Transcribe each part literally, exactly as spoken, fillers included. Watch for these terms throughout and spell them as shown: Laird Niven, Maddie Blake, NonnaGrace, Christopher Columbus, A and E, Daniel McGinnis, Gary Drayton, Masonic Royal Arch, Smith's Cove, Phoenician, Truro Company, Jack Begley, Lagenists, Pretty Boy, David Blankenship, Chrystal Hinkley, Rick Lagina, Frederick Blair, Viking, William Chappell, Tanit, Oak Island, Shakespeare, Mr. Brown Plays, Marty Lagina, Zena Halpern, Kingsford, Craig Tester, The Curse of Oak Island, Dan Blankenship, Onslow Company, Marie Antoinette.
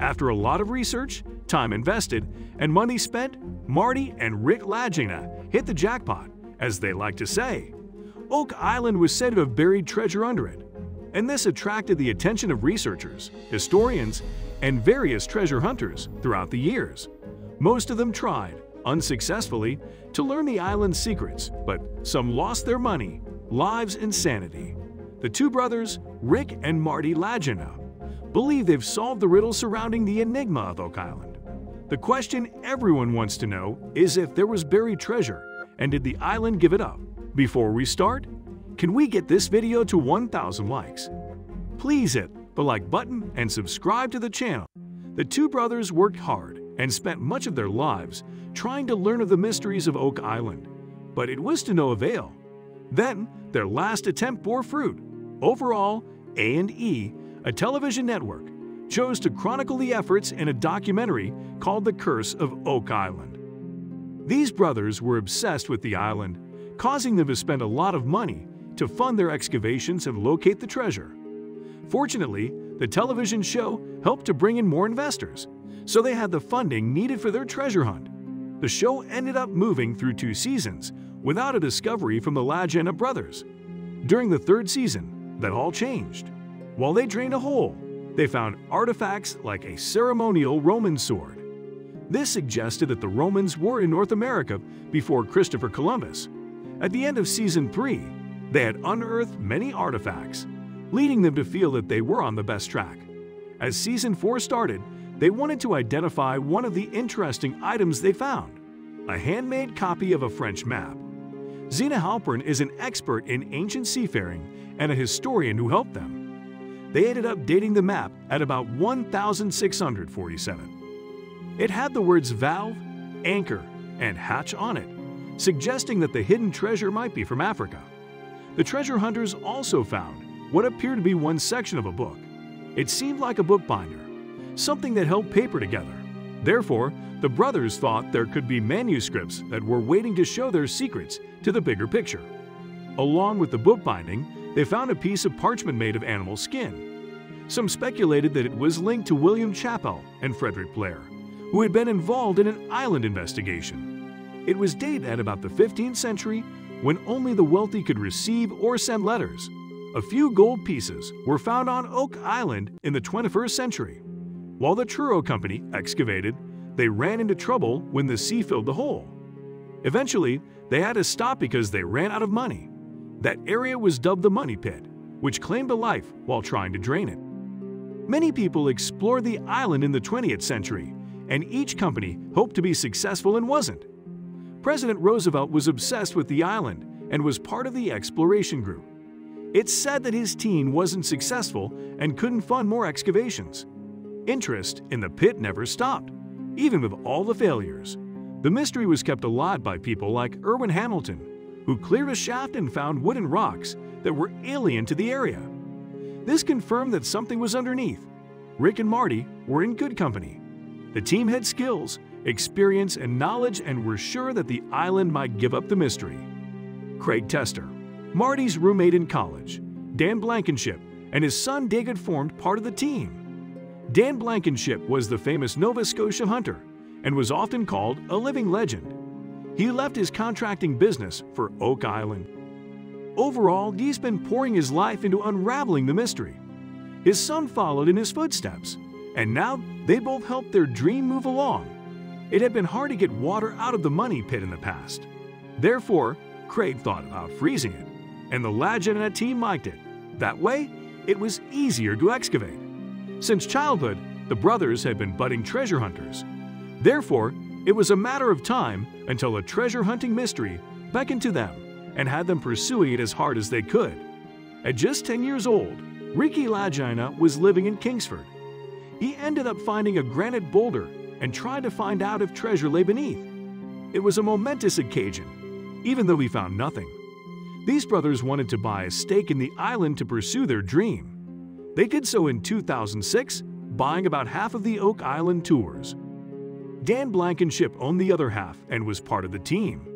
After a lot of research, time invested, and money spent, Marty and Rick Lagina hit the jackpot, as they like to say. Oak Island was said to have buried treasure under it, and this attracted the attention of researchers, historians, and various treasure hunters throughout the years. Most of them tried, unsuccessfully, to learn the island's secrets, but some lost their money, lives, and sanity. The two brothers, Rick and Marty Lagina, believe they've solved the riddle surrounding the enigma of Oak Island. The question everyone wants to know is if there was buried treasure, and did the island give it up? Before we start, can we get this video to one thousand likes? Please hit the like button and subscribe to the channel. The two brothers worked hard and spent much of their lives trying to learn of the mysteries of Oak Island, but it was to no avail. Then, their last attempt bore fruit. Overall, A and E, a television network, chose to chronicle the efforts in a documentary called The Curse of Oak Island. These brothers were obsessed with the island, causing them to spend a lot of money to fund their excavations and locate the treasure. Fortunately, the television show helped to bring in more investors, so they had the funding needed for their treasure hunt. The show ended up moving through two seasons without a discovery from the Lagina brothers. During the third season, that all changed. While they drained a hole, they found artifacts like a ceremonial Roman sword. This suggested that the Romans were in North America before Christopher Columbus. At the end of season three, they had unearthed many artifacts, leading them to feel that they were on the best track. As season four started, they wanted to identify one of the interesting items they found, a handmade copy of a French map. Zena Halpern is an expert in ancient seafaring and a historian who helped them. They ended up dating the map at about one thousand six hundred forty-seven. It had the words valve, anchor, and hatch on it, suggesting that the hidden treasure might be from Africa. The treasure hunters also found what appeared to be one section of a book. It seemed like a bookbinder, something that held paper together. Therefore, the brothers thought there could be manuscripts that were waiting to show their secrets to the bigger picture. Along with the bookbinding, they found a piece of parchment made of animal skin. Some speculated that it was linked to William Chappell and Frederick Blair, who had been involved in an island investigation. It was dated at about the fifteenth century, when only the wealthy could receive or send letters. A few gold pieces were found on Oak Island in the twenty-first century. While the Truro Company excavated, they ran into trouble when the sea filled the hole. Eventually, they had to stop because they ran out of money. That area was dubbed the Money Pit, which claimed to life while trying to drain it. Many people explored the island in the twentieth century, and each company hoped to be successful and wasn't. President Roosevelt was obsessed with the island and was part of the exploration group. It's said that his team wasn't successful and couldn't fund more excavations. Interest in the pit never stopped, even with all the failures. The mystery was kept alive by people like Irwin Hamilton, who cleared a shaft and found wooden rocks that were alien to the area. This confirmed that something was underneath. Rick and Marty were in good company. The team had skills, experience, and knowledge and were sure that the island might give up the mystery. Craig Tester, Marty's roommate in college, Dan Blankenship, and his son David formed part of the team. Dan Blankenship was the famous Nova Scotia hunter and was often called a living legend. He left his contracting business for Oak Island. Overall, he's been pouring his life into unraveling the mystery. His son followed in his footsteps, and now they both helped their dream move along. It had been hard to get water out of the money pit in the past. Therefore, Craig thought about freezing it, and the Lagina team liked it. That way, it was easier to excavate. Since childhood, the brothers had been budding treasure hunters. Therefore, it was a matter of time until a treasure hunting mystery beckoned to them and had them pursuing it as hard as they could. At just ten years old, Ricky Lagina was living in Kingsford. He ended up finding a granite boulder and tried to find out if treasure lay beneath. It was a momentous occasion, even though he found nothing. These brothers wanted to buy a stake in the island to pursue their dream. They did so in two thousand six, buying about half of the Oak Island tours. Dan Blankenship owned the other half and was part of the team.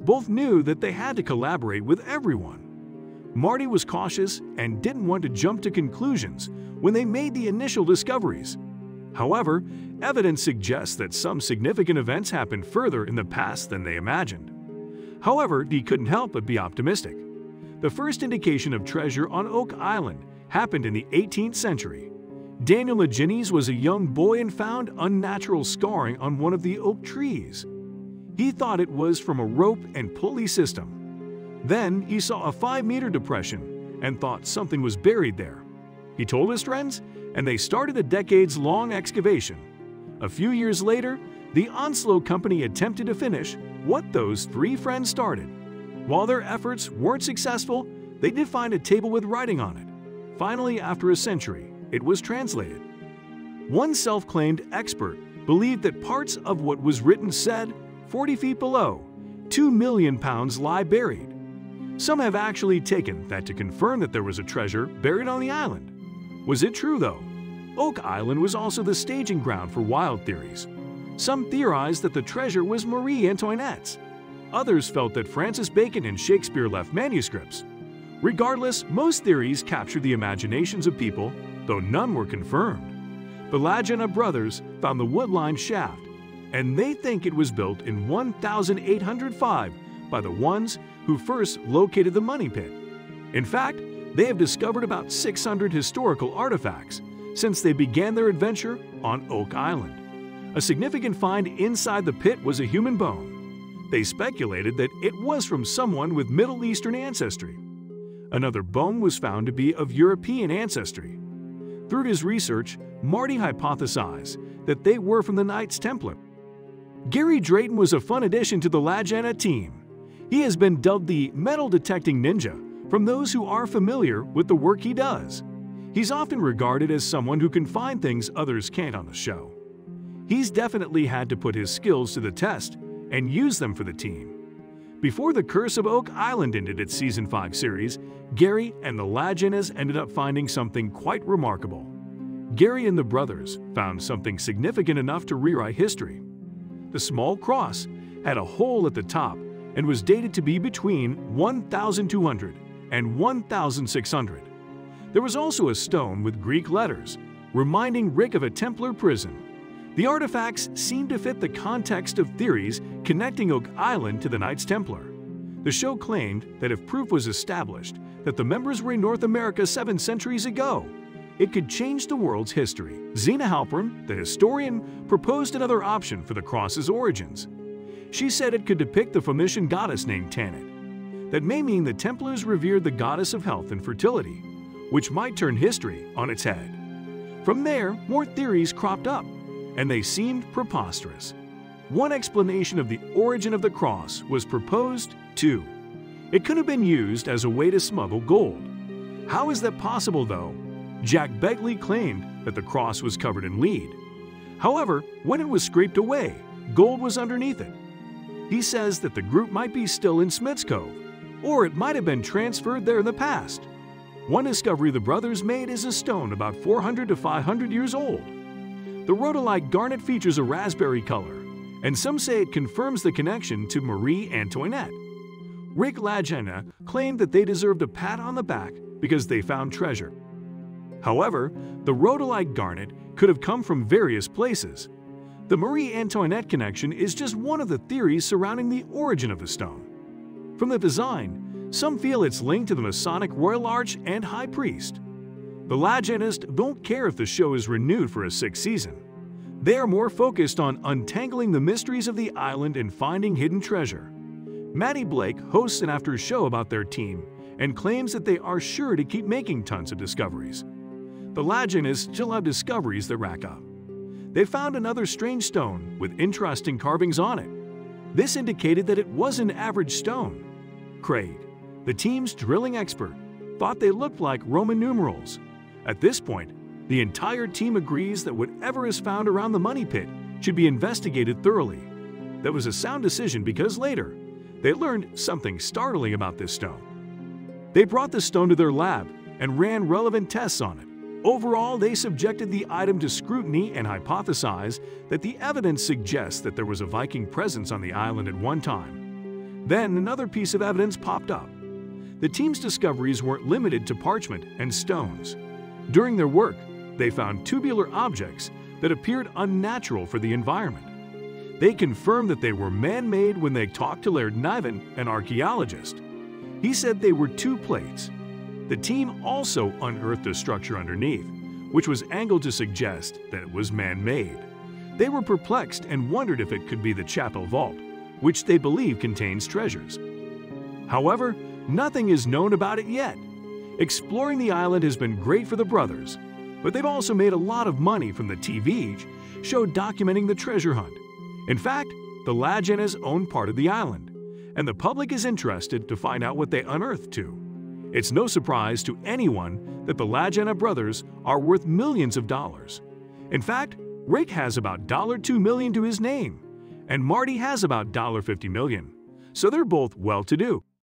Both knew that they had to collaborate with everyone. Marty was cautious and didn't want to jump to conclusions when they made the initial discoveries. However, evidence suggests that some significant events happened further in the past than they imagined. However, Dee couldn't help but be optimistic. The first indication of treasure on Oak Island happened in the eighteenth century. Daniel McGinnis was a young boy and found unnatural scarring on one of the oak trees. He thought it was from a rope and pulley system. Then he saw a five-meter depression and thought something was buried there. He told his friends, and they started a decades-long excavation. A few years later, the Onslow Company attempted to finish what those three friends started. While their efforts weren't successful, they did find a table with writing on it. Finally, after a century, it was translated. One self-claimed expert believed that parts of what was written said, forty feet below, two million pounds lie buried. Some have actually taken that to confirm that there was a treasure buried on the island. Was it true, though? Oak Island was also the staging ground for wild theories. Some theorized that the treasure was Marie Antoinette's. Others felt that Francis Bacon and Shakespeare left manuscripts. Regardless, most theories captured the imaginations of people, though none were confirmed. The Lagina brothers found the woodline shaft, and they think it was built in one thousand eight hundred five by the ones who first located the money pit. In fact, they have discovered about six hundred historical artifacts since they began their adventure on Oak Island. A significant find inside the pit was a human bone. They speculated that it was from someone with Middle Eastern ancestry. Another bone was found to be of European ancestry. Through his research, Marty hypothesized that they were from the Knights Templar. Gary Drayton was a fun addition to the Lagina team. He has been dubbed the metal-detecting ninja from those who are familiar with the work he does. He's often regarded as someone who can find things others can't on the show. He's definitely had to put his skills to the test and use them for the team. Before The Curse of Oak Island ended its Season five series, Gary and the Laginas ended up finding something quite remarkable. Gary and the brothers found something significant enough to rewrite history. The small cross had a hole at the top and was dated to be between one thousand two hundred and one thousand six hundred. There was also a stone with Greek letters, reminding Rick of a Templar prison. The artifacts seem to fit the context of theories connecting Oak Island to the Knights Templar. The show claimed that if proof was established that the members were in North America seven centuries ago, it could change the world's history. Zena Halpern, the historian, proposed another option for the cross's origins. She said it could depict the Phoenician goddess named Tanit. That may mean the Templars revered the goddess of health and fertility, which might turn history on its head. From there, more theories cropped up, and they seemed preposterous. One explanation of the origin of the cross was proposed, too. It could have been used as a way to smuggle gold. How is that possible, though? Jack Begley claimed that the cross was covered in lead. However, when it was scraped away, gold was underneath it. He says that the group might be still in Smith's Cove, or it might have been transferred there in the past. One discovery the brothers made is a stone about four hundred to five hundred years old. The rhodolite garnet features a raspberry color, and some say it confirms the connection to Marie Antoinette. Rick Lagina claimed that they deserved a pat on the back because they found treasure. However, the rhodolite garnet could have come from various places. The Marie Antoinette connection is just one of the theories surrounding the origin of the stone. From the design, some feel it's linked to the Masonic Royal Arch and High Priest. The Lagenists don't care if the show is renewed for a sixth season. They are more focused on untangling the mysteries of the island and finding hidden treasure. Maddie Blake hosts an after show about their team and claims that they are sure to keep making tons of discoveries. The Lagenists still have discoveries that rack up. They found another strange stone with interesting carvings on it. This indicated that it was an average stone. Craig, the team's drilling expert, thought they looked like Roman numerals. At this point, the entire team agrees that whatever is found around the money pit should be investigated thoroughly. That was a sound decision because later, they learned something startling about this stone. They brought the stone to their lab and ran relevant tests on it. Overall, they subjected the item to scrutiny and hypothesized that the evidence suggests that there was a Viking presence on the island at one time. Then another piece of evidence popped up. The team's discoveries weren't limited to parchment and stones. During their work, they found tubular objects that appeared unnatural for the environment. They confirmed that they were man-made when they talked to Laird Niven, an archaeologist. He said they were two plates. The team also unearthed a structure underneath, which was angled to suggest that it was man-made. They were perplexed and wondered if it could be the chapel vault, which they believe contains treasures. However, nothing is known about it yet. Exploring the island has been great for the brothers, but they've also made a lot of money from the T V show documenting the treasure hunt. In fact, the Laginas own part of the island, and the public is interested to find out what they unearthed too. It's no surprise to anyone that the Lagina brothers are worth millions of dollars. In fact, Rick has about two million dollars to his name, and Marty has about fifty million dollars, so they're both well-to-do.